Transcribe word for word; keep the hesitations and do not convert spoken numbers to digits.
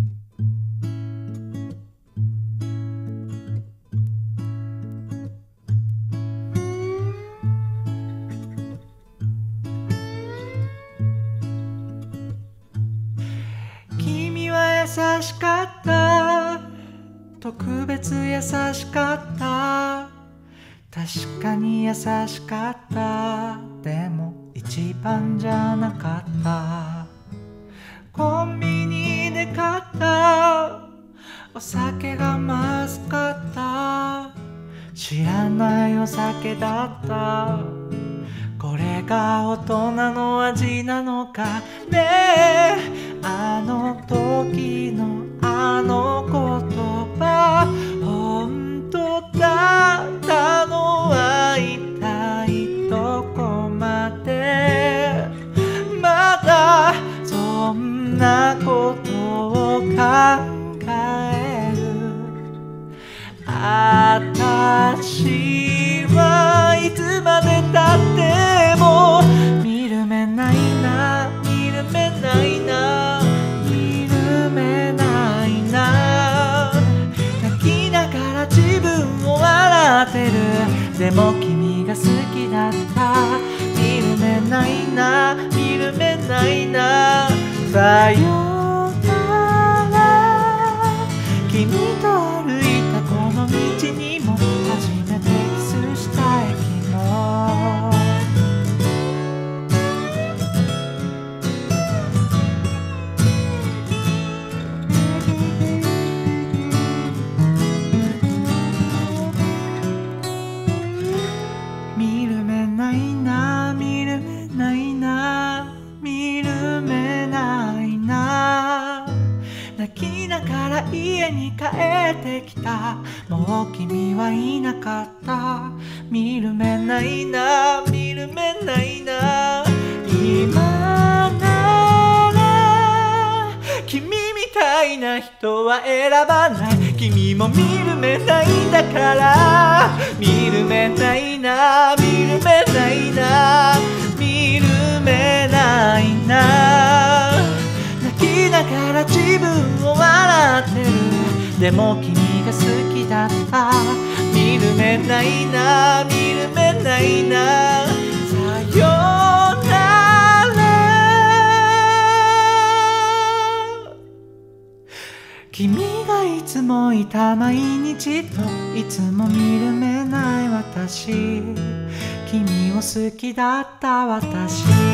優しかった特別優しかった確かに優しかったでも一番じゃなかったコンビニで買ったお酒がまずかった知らないお酒だったこれが大人の味なのかねえあの時のあの言葉本当だったのは一体どこまでまだそんなことを考えるあたしはいつまでたってでも君が好きだった見る目ないな見る目ないなさよなら君と歩いたこの道にも初めてキスしたい昨日家に帰ってきたもう君はいなかった見る目ないな見る目ないな今なら君みたいな人は選ばない君も見る目ないだから見る目ないな見る目ないな見る目ないな泣きながら自分を笑ってるでも君が好きだった見る目ないな見る目ないなさよなら君がいつもいた毎日といつも見る目ない私君を好きだった私